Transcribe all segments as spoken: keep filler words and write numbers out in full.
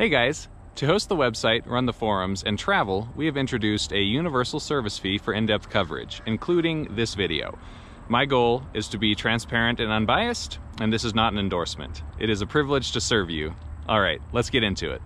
Hey guys! To host the website, run the forums, and travel, we have introduced a universal service fee for in-depth coverage, including this video. My goal is to be transparent and unbiased, and this is not an endorsement. It is a privilege to serve you. All right, let's get into it.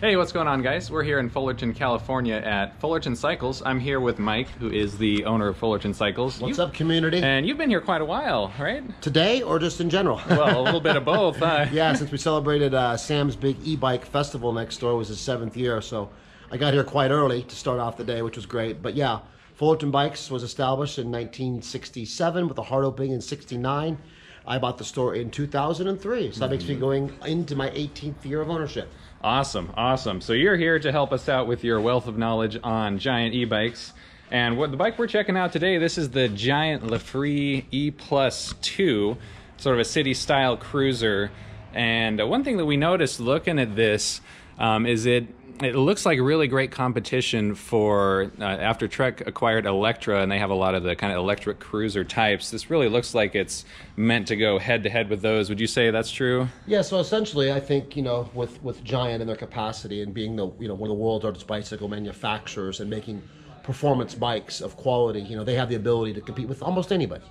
Hey, what's going on, guys? We're here in Fullerton, California at Fullerton Cycles. I'm here with Mike, who is the owner of Fullerton Cycles. What's you, up, community? And you've been here quite a while, right? Today or just in general? Well, a little bit of both. Huh? Yeah, since we celebrated uh, Sam's Big E-Bike Festival next door, it was the seventh year, so I got here quite early to start off the day, which was great. But yeah, Fullerton Bikes was established in nineteen sixty-seven with a hard opening in sixty-nine. I bought the store in two thousand three, so that makes me going into my eighteenth year of ownership. Awesome, awesome. So you're here to help us out with your wealth of knowledge on Giant e-bikes. And what the bike we're checking out today, this is the Giant LaFree E Plus Two, sort of a city-style cruiser. And one thing that we noticed looking at this um, is it it looks like really great competition for, uh, after Trek acquired Electra, and they have a lot of the kind of electric cruiser types, this really looks like it's meant to go head-to-head with those. Would you say that's true? Yeah, so essentially I think, you know, with, with Giant and their capacity and being the, you know, one of the world's largest bicycle manufacturers and making performance bikes of quality, you know, they have the ability to compete with almost anybody.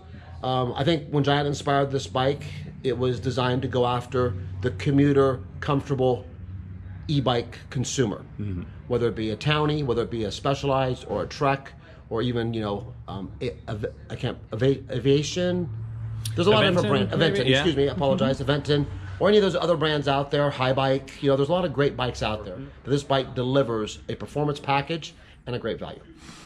Um, I think when Giant inspired this bike, it was designed to go after the commuter, comfortable, e-bike consumer, mm-hmm. whether it be a Townie, whether it be a Specialized or a Trek, or even, you know, um, a, a, I can't, avi aviation, there's a lot Aventon, of different brands, Aventon, yeah. excuse me, I apologize, mm-hmm. Aventon, or any of those other brands out there, High Bike, you know, there's a lot of great bikes out there, but this bike delivers a performance package and a great value.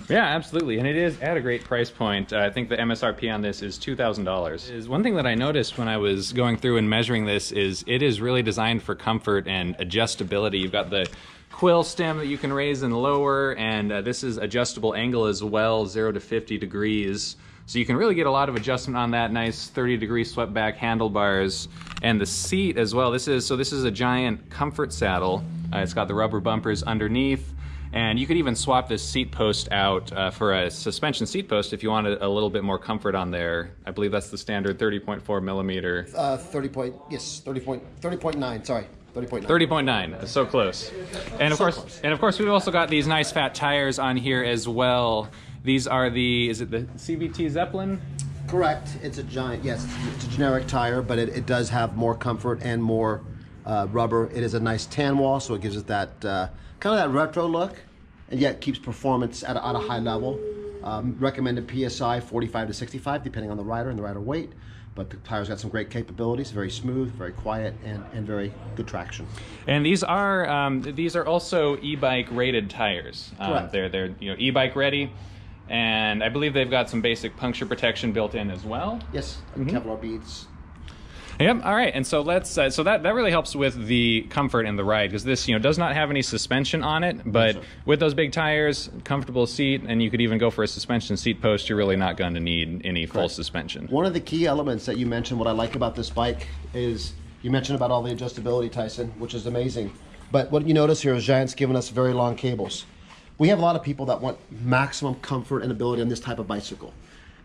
Yeah, absolutely, and it is at a great price point. Uh, I think the M S R P on this is two thousand dollars. Is one thing that I noticed when I was going through and measuring this is it is really designed for comfort and adjustability. You've got the quill stem that you can raise and lower, and uh, this is adjustable angle as well, zero to fifty degrees. So you can really get a lot of adjustment on that nice thirty degree swept back handlebars and the seat as well. This is so this is a Giant comfort saddle. Uh, it's got the rubber bumpers underneath. And you could even swap this seat post out uh, for a suspension seat post if you wanted a little bit more comfort on there. I believe that's the standard thirty point four millimeter. Uh, thirty point, yes, thirty point, thirty point nine, sorry. thirty point nine. thirty point nine, so close. And of so course, close. And of course, we've also got these nice fat tires on here as well. These are the, is it the C V T Zeppelin? Correct, it's a Giant, yes, it's a generic tire, but it, it does have more comfort and more uh, rubber. It is a nice tan wall, so it gives it that, uh, kind of that retro look, and yet keeps performance at a, at a high level. Um, recommended P S I forty-five to sixty-five, depending on the rider and the rider weight. But the tire's got some great capabilities, very smooth, very quiet, and, and very good traction. And these are um, these are also e-bike rated tires. Um, Correct. They're they're you know e-bike ready, and I believe they've got some basic puncture protection built in as well. Yes, mm-hmm. Kevlar beads. Yep. All right, and so let's. Uh, so that that really helps with the comfort and the ride, because this, you know, does not have any suspension on it. But yes, with those big tires, comfortable seat, and you could even go for a suspension seat post. You're really not going to need any Correct. Full suspension. One of the key elements that you mentioned, what I like about this bike is you mentioned about all the adjustability, Tyson, which is amazing. But what you notice here is Giant's given us very long cables. We have a lot of people that want maximum comfort and ability on this type of bicycle.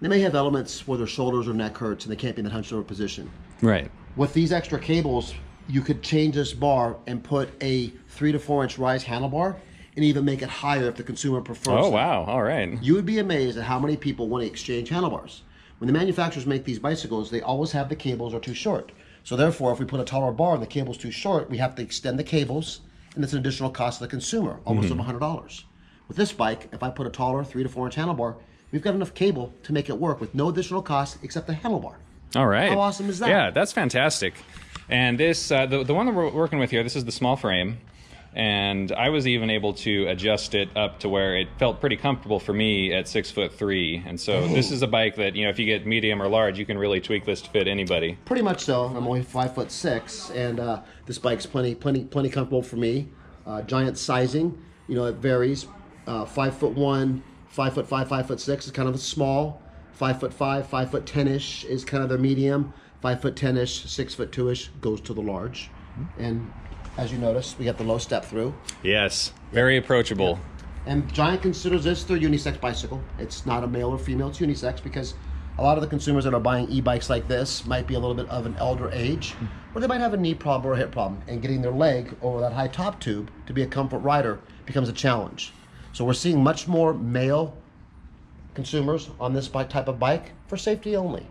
They may have elements where their shoulders or neck hurts and they can't be in the hunched over position. Right. With these extra cables, you could change this bar and put a three to four inch rise handlebar and even make it higher if the consumer prefers. Oh, that. Wow. All right. You would be amazed at how many people want to exchange handlebars. When the manufacturers make these bicycles, they always have the cables are too short. So therefore, if we put a taller bar and the cable's too short, we have to extend the cables, and that's an additional cost to the consumer, almost mm-hmm. of one hundred dollars. With this bike, if I put a taller three to four inch handlebar, we've got enough cable to make it work with no additional cost except the handlebar. All right. How awesome is that? Yeah, that's fantastic. And this, uh, the, the one that we're working with here, this is the small frame. And I was even able to adjust it up to where it felt pretty comfortable for me at six foot three. And so Ooh. This is a bike that, you know, if you get medium or large, you can really tweak this to fit anybody. Pretty much so. I'm only five foot six, and uh, this bike's plenty, plenty, plenty comfortable for me. Uh, Giant sizing, you know, it varies. Uh, five foot one. Five foot five, five foot six is kind of a small. Five foot five, five foot ten-ish is kind of their medium. Five foot ten-ish, six foot two-ish goes to the large. And as you notice, we got the low step through. Yes, very approachable. Yeah. And Giant considers this their unisex bicycle. It's not a male or female, it's unisex, because a lot of the consumers that are buying e-bikes like this might be a little bit of an elder age, or they might have a knee problem or a hip problem, and getting their leg over that high top tube to be a comfort rider becomes a challenge. So we're seeing much more male consumers on this bike type of bike for safety only.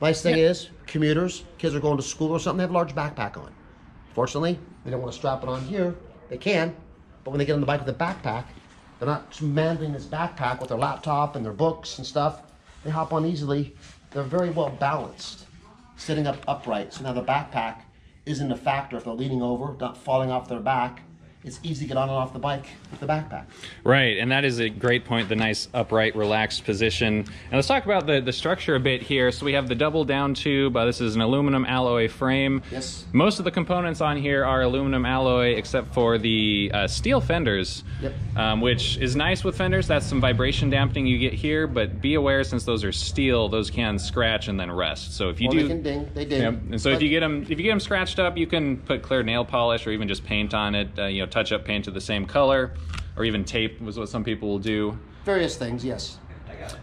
Nice thing yeah. is, commuters, kids are going to school or something, they have a large backpack on. Fortunately, they don't want to strap it on here. They can, but when they get on the bike with a backpack, they're not managing this backpack with their laptop and their books and stuff. They hop on easily. They're very well balanced, sitting up upright. So now the backpack isn't a factor if they're leaning over, not falling off their back. It's easy to get on and off the bike with the backpack. Right, and that is a great point, the nice upright, relaxed position. And let's talk about the, the structure a bit here. So we have the double down tube. Uh, this is an aluminum alloy frame. Yes. Most of the components on here are aluminum alloy, except for the uh, steel fenders, yep. um, which is nice with fenders. That's some vibration dampening you get here, but be aware, since those are steel, those can scratch and then rust. So if you or do- they can ding, they ding. Yep. And so but, if, you get them, if you get them scratched up, you can put clear nail polish or even just paint on it, uh, you know, touch-up paint to the same color, or even tape was what some people will do. Various things, yes.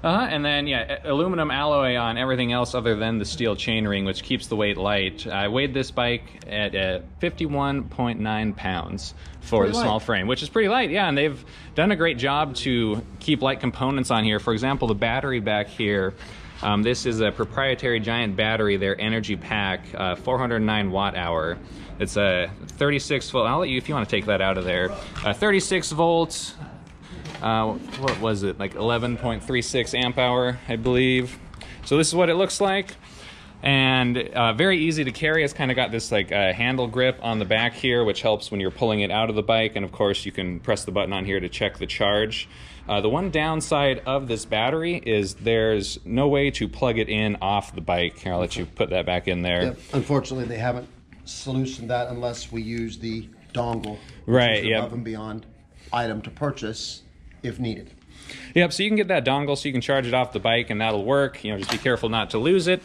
Uh-huh, and then, yeah, aluminum alloy on everything else other than the steel chain ring, which keeps the weight light. I weighed this bike at uh, fifty-one point nine pounds for the small frame, which is pretty light, yeah, and they've done a great job to keep light components on here. For example, the battery back here. Um, this is a proprietary Giant battery, their energy pack, uh, four hundred nine watt hour. It's a thirty-six volt, I'll let you, if you want to take that out of there. Uh, thirty-six volts, uh, what was it, like eleven point three six amp hour, I believe. So this is what it looks like. And uh, very easy to carry. It's kind of got this like uh, handle grip on the back here, which helps when you're pulling it out of the bike. And of course, you can press the button on here to check the charge. Uh, the one downside of this battery is there's no way to plug it in off the bike. Here, I'll let you put that back in there. Yep. Unfortunately, they haven't solutioned that unless we use the dongle, which right? Yeah, above and beyond item to purchase if needed. Yep, so you can get that dongle so you can charge it off the bike and that'll work. You know, just be careful not to lose it.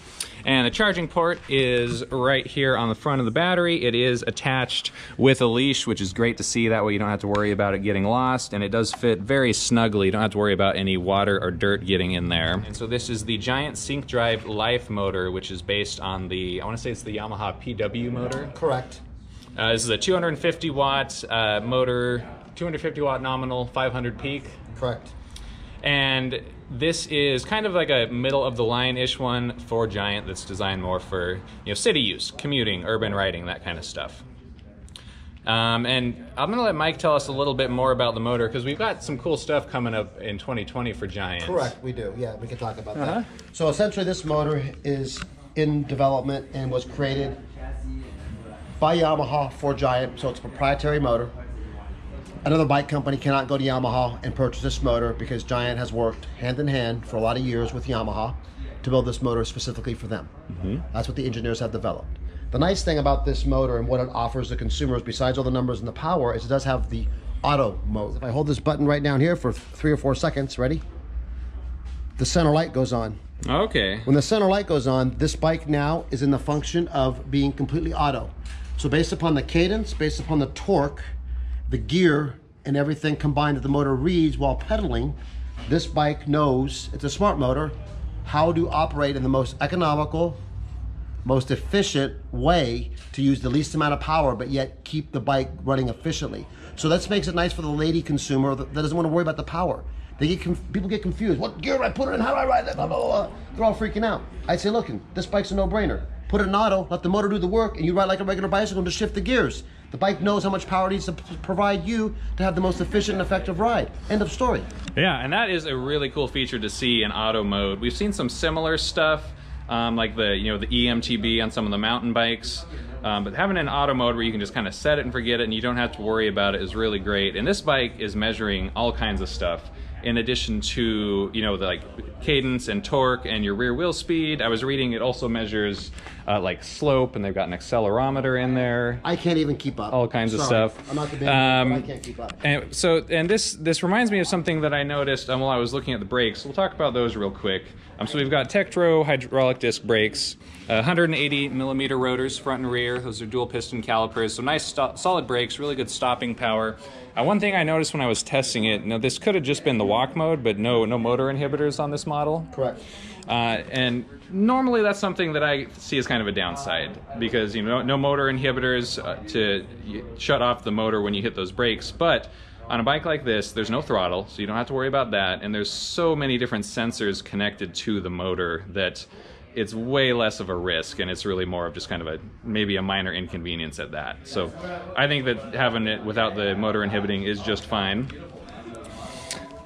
And the charging port is right here on the front of the battery. It is attached with a leash, which is great to see. That way you don't have to worry about it getting lost. And it does fit very snugly. You don't have to worry about any water or dirt getting in there. And so this is the Giant SyncDrive Life motor, which is based on the, I want to say it's the Yamaha P W motor. Correct. Uh, this is a two hundred fifty watt uh, motor, two hundred fifty watt nominal, five hundred peak. Correct. And this is kind of like a middle-of-the-line-ish one for Giant that's designed more for, you know, city use, commuting, urban riding, that kind of stuff. Um, and I'm going to let Mike tell us a little bit more about the motor, because we've got some cool stuff coming up in twenty twenty for Giant. Correct, we do. Yeah, we can talk about uh-huh. that. So essentially this motor is in development and was created by Yamaha for Giant, so it's a proprietary motor. Another bike company cannot go to Yamaha and purchase this motor because Giant has worked hand in hand for a lot of years with Yamaha to build this motor specifically for them. Mm-hmm. That's what the engineers have developed. The nice thing about this motor and what it offers the consumers, besides all the numbers and the power, is it does have the auto mode. If I hold this button right down here for three or four seconds, ready? The center light goes on. Okay. When the center light goes on, this bike now is in the function of being completely auto. So based upon the cadence, based upon the torque, the gear and everything combined that the motor reads while pedaling, this bike knows, it's a smart motor, how to operate in the most economical, most efficient way to use the least amount of power, but yet keep the bike running efficiently. So that makes it nice for the lady consumer that doesn't want to worry about the power. They get conf people get confused. What gear do I put it in? How do I ride it? Blah, blah, blah. They're all freaking out. I'd say, look, this bike's a no-brainer. Put it in auto, let the motor do the work, and you ride like a regular bicycle and just shift the gears. The bike knows how much power it needs to provide you to have the most efficient and effective ride. End of story. Yeah, and that is a really cool feature to see in auto mode. We've seen some similar stuff, um, like the you know the E M T B on some of the mountain bikes, um, but having an auto mode where you can just kind of set it and forget it and you don't have to worry about it is really great. And this bike is measuring all kinds of stuff. In addition to, you know, the like cadence and torque and your rear wheel speed. I was reading it also measures uh, like slope, and they've got an accelerometer in there. I can't even keep up. All kinds Sorry. of stuff. I'm not the big um, I can't keep up. And so, and this this reminds me of something that I noticed um, while I was looking at the brakes. We'll talk about those real quick. Um, so we've got Tektro hydraulic disc brakes, uh, one hundred eighty millimeter rotors front and rear. Those are dual piston calipers. So nice solid brakes, really good stopping power. Uh, one thing I noticed when I was testing it, now this could have just been the walk mode, but no no motor inhibitors on this model. Correct. Uh, and normally that's something that I see as kind of a downside, because you know, no motor inhibitors uh, to shut off the motor when you hit those brakes. But on a bike like this, there's no throttle, so you don't have to worry about that. And there's so many different sensors connected to the motor that it's way less of a risk, and it's really more of just kind of a maybe a minor inconvenience at that. So I think that having it without the motor inhibiting is just fine.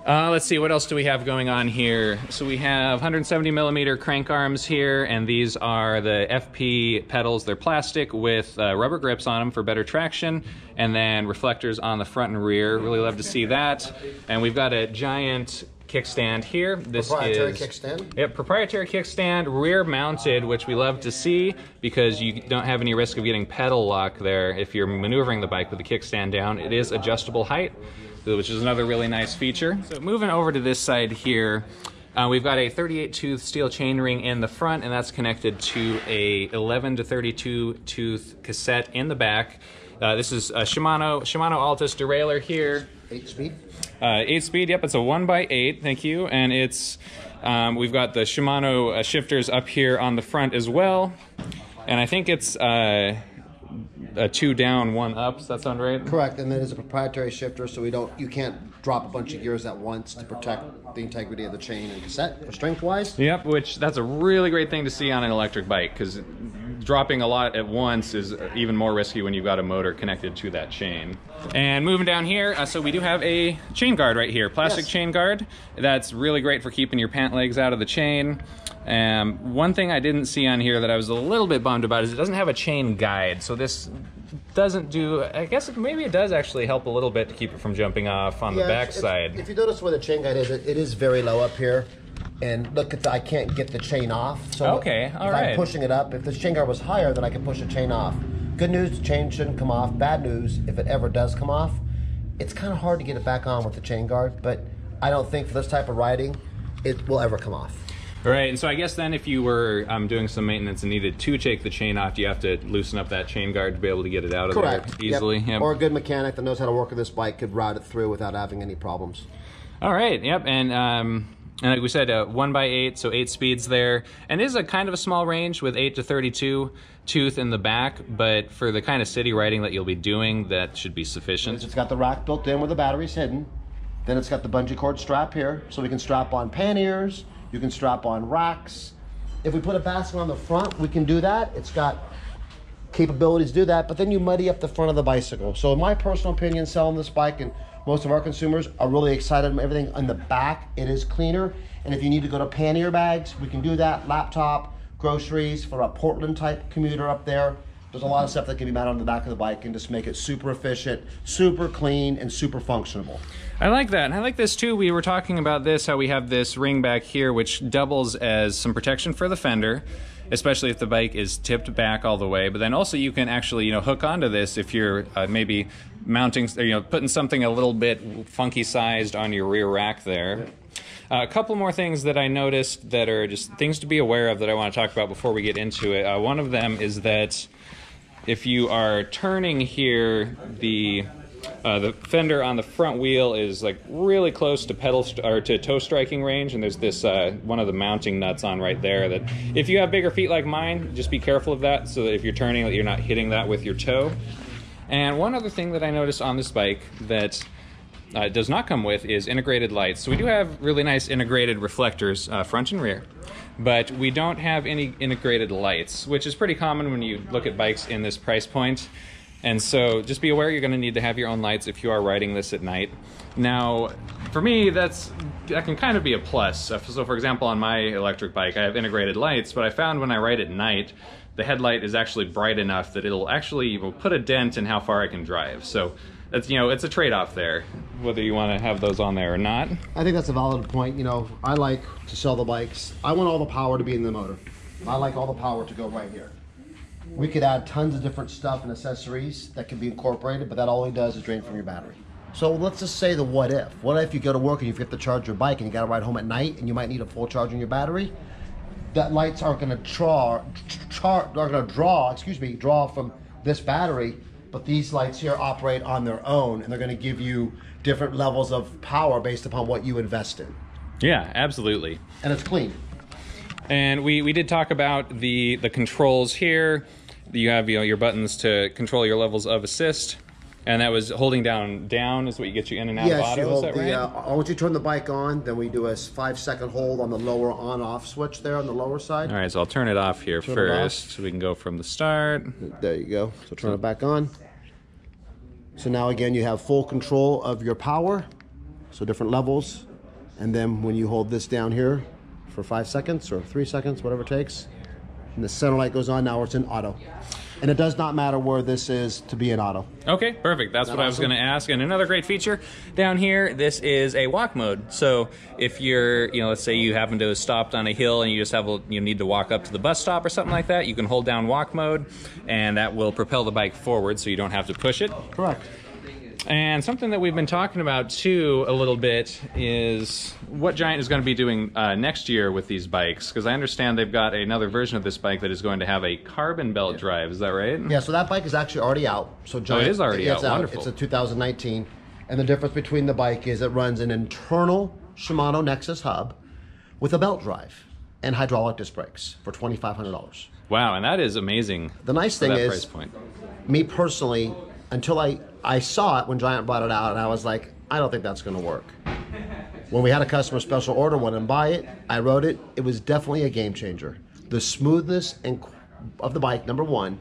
Uh, let's see, what else do we have going on here? So we have one hundred seventy millimeter crank arms here, and these are the F P pedals. They're plastic with uh, rubber grips on them for better traction, and then reflectors on the front and rear. Really love to see that. And we've got a Giant kickstand here. This proprietary is kickstand. Yeah, proprietary kickstand, rear mounted, which we love to see because you don't have any risk of getting pedal lock there if you're maneuvering the bike with the kickstand down. It is adjustable height, which is another really nice feature. So moving over to this side here, uh, we've got a thirty-eight tooth steel chainring in the front, and that's connected to a eleven to thirty-two tooth cassette in the back. Uh, this is a Shimano Shimano Altus derailleur here. Eight speed. Uh, eight speed. Yep, it's a one by eight. Thank you. And it's um, we've got the Shimano uh, shifters up here on the front as well, and I think it's uh, a two down, one up. Does that sound right? Correct. And then it's a proprietary shifter, so we don't you can't drop a bunch of gears at once to protect the integrity of the chain and cassette for strength wise. Yep, which that's a really great thing to see on an electric bike, because dropping a lot at once is even more risky when you've got a motor connected to that chain. And moving down here, uh, so we do have a chain guard right here, plastic yes. chain guard. That's really great for keeping your pant legs out of the chain. Um, one thing I didn't see on here that I was a little bit bummed about is it doesn't have a chain guide. So this doesn't do, I guess it, maybe it does actually help a little bit to keep it from jumping off on yeah, the back side. If you notice where the chain guide is, it, it is very low up here. And look at the, I can't get the chain off. So okay, all if right. I'm pushing it up. If the chain guard was higher, then I could push the chain off. Good news, the chain shouldn't come off. Bad news, if it ever does come off, it's kind of hard to get it back on with the chain guard. But I don't think for this type of riding, it will ever come off. Right, and so I guess then if you were um, doing some maintenance and needed to take the chain off, you have to loosen up that chain guard to be able to get it out of Correct. there easily. Yep. Yep. Or a good mechanic that knows how to work with this bike could route it through without having any problems. All right, yep, and... Um, And like we said, uh, one by eight, so eight speeds there. And it is a kind of a small range with eight to thirty-two tooth in the back, but for the kind of city riding that you'll be doing, that should be sufficient. It's got the rack built in where the battery's hidden. Then it's got the bungee cord strap here, so we can strap on panniers, you can strap on racks. If we put a basket on the front, we can do that. It's got capabilities to do that, but then you muddy up the front of the bicycle. So in my personal opinion, selling this bike, and most of our consumers are really excited about everything on the back. It is cleaner, and if you need to go to pannier bags, we can do that. Laptop, groceries, for a Portland type commuter up there. There's a lot of stuff that can be mounted on the back of the bike and just make it super efficient, super clean, and super functional. I like that, and I like this too. We were talking about this, how we have this ring back here, which doubles as some protection for the fender, especially if the bike is tipped back all the way. But then also you can actually, you know, hook onto this if you're uh, maybe mounting, you know, putting something a little bit funky sized on your rear rack there. Yeah. Uh, a couple more things that I noticed that are just things to be aware of that I want to talk about before we get into it. Uh, one of them is that if you are turning here, the uh, the fender on the front wheel is like really close to pedal st or to toe striking range, and there's this uh, one of the mounting nuts on right there. That if you have bigger feet like mine, just be careful of that, so that if you're turning, that you're not hitting that with your toe. And one other thing that I noticed on this bike that uh, it does not come with is integrated lights. So we do have really nice integrated reflectors, uh, front and rear, but we don't have any integrated lights, which is pretty common when you look at bikes in this price point. And so just be aware you're going to need to have your own lights if you are riding this at night. Now, for me, that's that can kind of be a plus. So for example, on my electric bike, I have integrated lights, but I found when I ride at night, the headlight is actually bright enough that it'll actually put a dent in how far I can drive. So that's, you know, it's a trade-off there, whether you want to have those on there or not. I think that's a valid point. You know, I like to sell the bikes. I want all the power to be in the motor. I like all the power to go right here. We could add tons of different stuff and accessories that can be incorporated, but that all it does is drain from your battery. So let's just say the what if. What if you go to work and you forget to charge your bike and you got to ride home at night and you might need a full charge on your battery? That lights aren't going to draw, char, are going to draw, excuse me, draw from this battery, but these lights here operate on their own, and they're going to give you different levels of power based upon what you invest in. Yeah, absolutely. And it's clean. And we, we did talk about the, the controls here. You have, you know, your buttons to control your levels of assist. And that was holding down down is what you get you in and out yes, of auto, you hold, is that right? Yeah, uh, once you turn the bike on, then we do a five second hold on the lower on off switch there on the lower side. All right, so I'll turn it off here turn first, off. So we can go from the start. There you go, so turn so, it back on. So now again, you have full control of your power, so different levels. And then when you hold this down here for five seconds or three seconds, whatever it takes, and the center light goes on, now it's in auto. And it does not matter where this is to be an auto. Okay, perfect. That's what I was going to ask. And another great feature down here, this is a walk mode. So if you're, you know, let's say you happen to have stopped on a hill and you just have a, you need to walk up to the bus stop or something like that, you can hold down walk mode and that will propel the bike forward so you don't have to push it. Correct. And something that we've been talking about too a little bit is what Giant is going to be doing uh, next year with these bikes, because I understand they've got another version of this bike that is going to have a carbon belt yeah. drive. Is that right? Yeah. So that bike is actually already out. So Giant, oh, it is already it, out. It's out. Wonderful. It's a two thousand nineteen, and the difference between the bike is it runs an internal Shimano Nexus hub with a belt drive and hydraulic disc brakes for twenty-five hundred dollars. Wow, and that is amazing. The nice thing is, price point. me personally, until I. I saw it when Giant brought it out and I was like, I don't think that's gonna work. When we had a customer special order one and buy it, I rode it, it was definitely a game changer. The smoothness and of the bike, number one,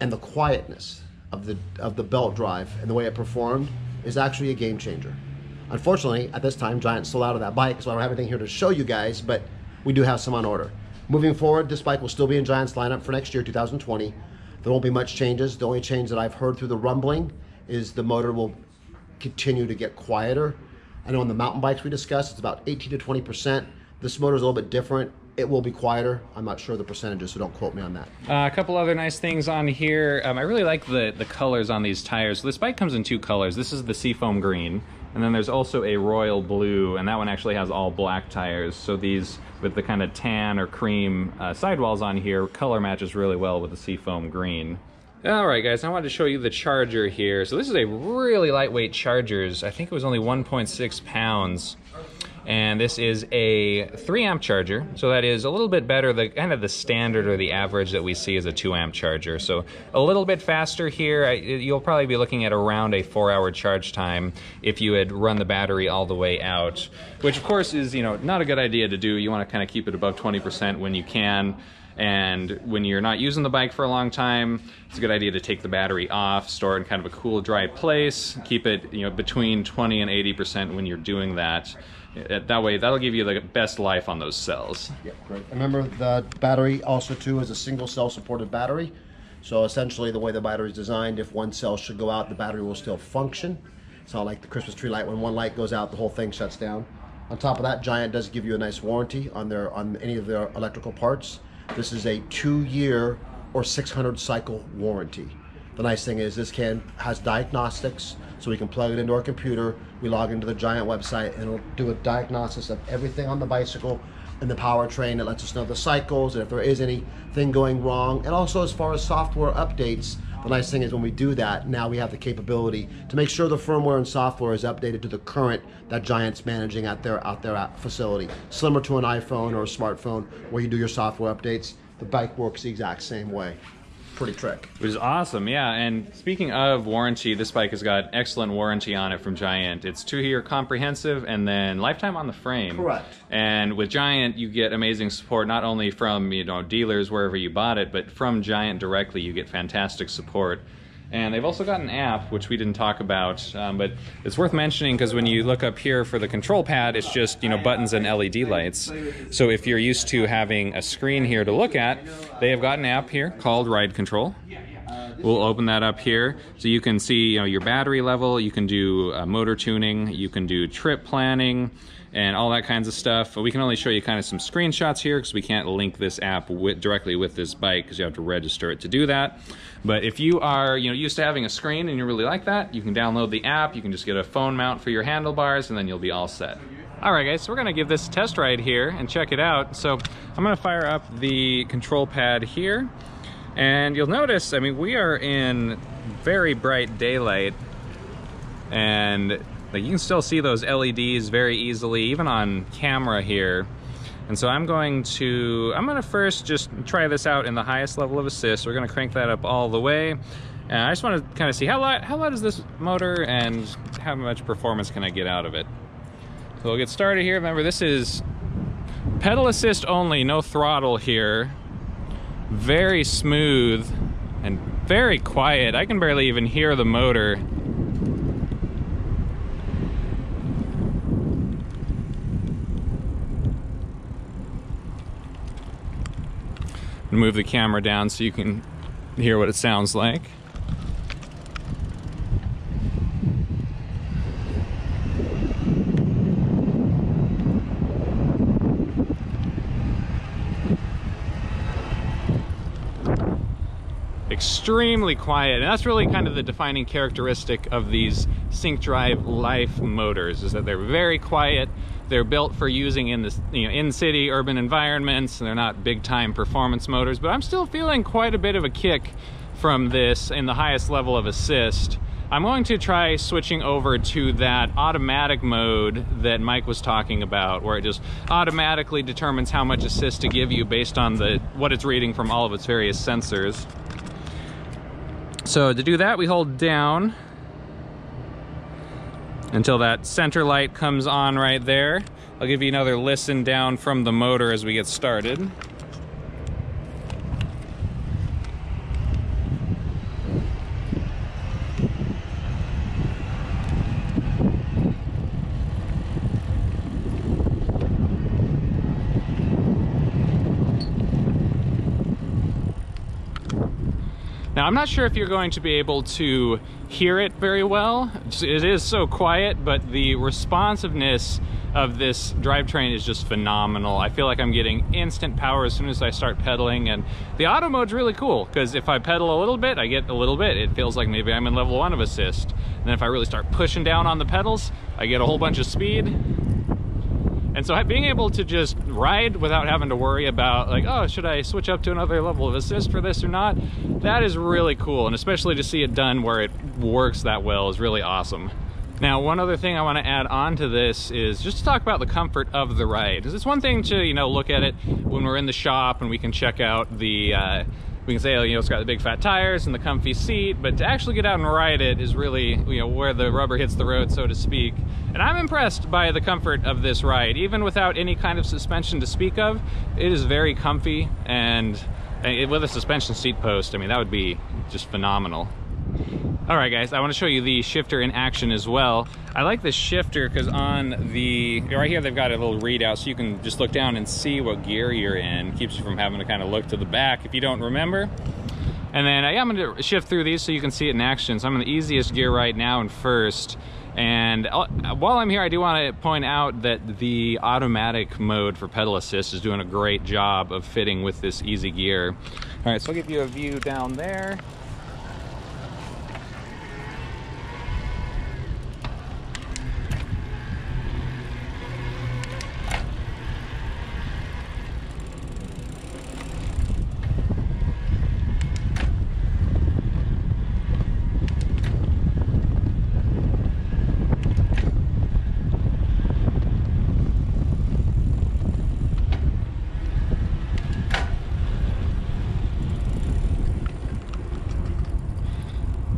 and the quietness of the, of the belt drive and the way it performed is actually a game changer. Unfortunately, at this time, Giant's sold out of that bike, so I don't have anything here to show you guys, but we do have some on order. Moving forward, this bike will still be in Giant's lineup for next year, two thousand twenty. There won't be much changes. The only change that I've heard through the rumbling is the motor will continue to get quieter. I know on the mountain bikes we discussed, it's about eighteen to twenty percent. This motor is a little bit different. It will be quieter. I'm not sure of the percentages, so don't quote me on that. Uh, a couple other nice things on here. Um, I really like the, the colors on these tires. So this bike comes in two colors. This is the Seafoam Green, and then there's also a Royal Blue, and that one actually has all black tires. So these, with the kind of tan or cream uh, sidewalls on here, color matches really well with the Seafoam Green. All right, guys, I wanted to show you the Charger here. So this is a really lightweight Charger. I think it was only one point six pounds. And this is a three amp charger. So that is a little bit better, the kind of the standard or the average that we see is a two amp charger. So a little bit faster here. I, you'll probably be looking at around a four hour charge time if you had run the battery all the way out, which of course is, you know, not a good idea to do. You want to kind of keep it above twenty percent when you can. And when you're not using the bike for a long time, it's a good idea to take the battery off, store it in kind of a cool, dry place, keep it, you know, between twenty and eighty percent when you're doing that. That way, that'll give you the best life on those cells. Yeah, great. Remember, the battery also, too, is a single cell supported battery. So essentially, the way the battery is designed, if one cell should go out, the battery will still function. It's not like the Christmas tree light. When one light goes out, the whole thing shuts down. On top of that, Giant does give you a nice warranty on their on any of their electrical parts. This is a two-year or six hundred cycle warranty. The nice thing is this can has diagnostics, so we can plug it into our computer, we log into the Giant website, and it'll do a diagnosis of everything on the bicycle and the powertrain. It lets us know the cycles and if there is anything going wrong. And also as far as software updates, the nice thing is when we do that, now we have the capability to make sure the firmware and software is updated to the current that Giant's managing at their, at their facility. Similar to an iPhone or a smartphone where you do your software updates, the bike works the exact same way. Pretty Trek. It was awesome, yeah. And speaking of warranty, this bike has got excellent warranty on it from Giant. It's two-year comprehensive and then lifetime on the frame. Correct. And with Giant, you get amazing support not only from, you know, dealers wherever you bought it, but from Giant directly, you get fantastic support. And they've also got an app, which we didn't talk about, um, but it's worth mentioning because when you look up here for the control pad, it's just, you know, buttons and L E D lights. So if you're used to having a screen here to look at, they have got an app here called Ride Control. We'll open that up here. So you can see, you know, your battery level, you can do uh, motor tuning, you can do trip planning, and all that kinds of stuff. But we can only show you kind of some screenshots here because we can't link this app with, directly with this bike because you have to register it to do that. But if you are, you know, used to having a screen and you really like that, you can download the app, you can just get a phone mount for your handlebars, and then you'll be all set. All right, guys, so we're gonna give this a test ride here and check it out. So I'm gonna fire up the control pad here. And you'll notice, I mean, we are in very bright daylight, and like, you can still see those L E Ds very easily, even on camera here. And so I'm going to, I'm gonna first just try this out in the highest level of assist. We're gonna crank that up all the way. And I just wanna kinda see how loud, how loud is this motor and how much performance can I get out of it. So we'll get started here. Remember, this is pedal assist only, no throttle here. Very smooth and very quiet. I can barely even hear the motor. Move the camera down so you can hear what it sounds like. Extremely quiet, and that's really kind of the defining characteristic of these SyncDrive Life motors, is that they're very quiet. They're built for using in this, you know, in-city urban environments, and they're not big-time performance motors, but I'm still feeling quite a bit of a kick from this in the highest level of assist. I'm going to try switching over to that automatic mode that Mike was talking about, where it just automatically determines how much assist to give you based on the what it's reading from all of its various sensors. So to do that, we hold down until that center light comes on right there. I'll give you another listen down from the motor as we get started. Now, I'm not sure if you're going to be able to hear it very well. It is so quiet, but the responsiveness of this drivetrain is just phenomenal. I feel like I'm getting instant power as soon as I start pedaling, and the auto mode's really cool, because if I pedal a little bit, I get a little bit. It feels like maybe I'm in level one of assist. And then if I really start pushing down on the pedals, I get a whole bunch of speed. And so being able to just ride without having to worry about, like, oh, should I switch up to another level of assist for this or not? That is really cool, and especially to see it done where it works that well is really awesome. Now, one other thing I want to add on to this is just to talk about the comfort of the ride. Because it's one thing to, you know, look at it when we're in the shop and we can check out the, uh, we can say, oh, you know, it's got the big fat tires and the comfy seat, but to actually get out and ride it is really, you know, where the rubber hits the road, so to speak. And I'm impressed by the comfort of this ride. Even without any kind of suspension to speak of, it is very comfy, and it, with a suspension seat post, I mean, that would be just phenomenal. All right, guys, I want to show you the shifter in action as well. I like this shifter because on the, right here, they've got a little readout, so you can just look down and see what gear you're in. Keeps you from having to kind of look to the back if you don't remember. And then I, I'm going to shift through these so you can see it in action. So I'm in the easiest gear right now and first. And while I'm here, I do want to point out that the automatic mode for pedal assist is doing a great job of fitting with this easy gear. All right, so I'll give you a view down there.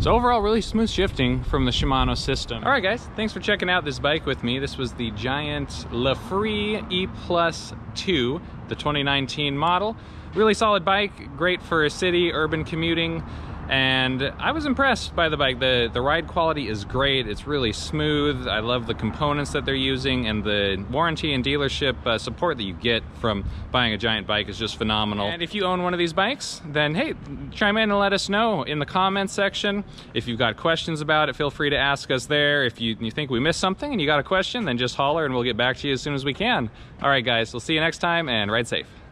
So overall, really smooth shifting from the Shimano system. All right, guys, thanks for checking out this bike with me. This was the Giant LaFree E Plus Two, the twenty nineteen model. Really solid bike, great for city, urban commuting. And I was impressed by the bike. The, the ride quality is great. It's really smooth. I love the components that they're using, and the warranty and dealership uh, support that you get from buying a Giant bike is just phenomenal. And if you own one of these bikes, then hey, chime in and let us know in the comments section. If you've got questions about it, feel free to ask us there. If you, you think we missed something and you got a question, then just holler and we'll get back to you as soon as we can. All right, guys, we'll see you next time, and ride safe.